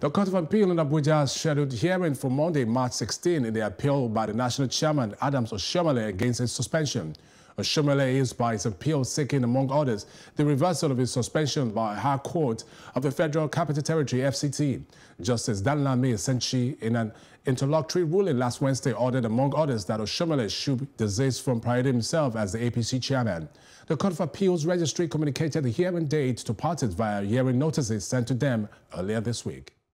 The Court of Appeal in Abuja has scheduled hearing for Monday, March 16, in the appeal by the national chairman, Adams Oshiomhole, against his suspension. Oshiomhole is, by his appeal, seeking, among others, the reversal of his suspension by a High Court of the Federal Capital Territory, FCT. Justice Dan Lamy Essenshi, in an interlocutory ruling last Wednesday, ordered, among others, that Oshiomhole should desist from parading himself as the APC chairman. The Court of Appeals Registry communicated the hearing date to parties via hearing notices sent to them earlier this week.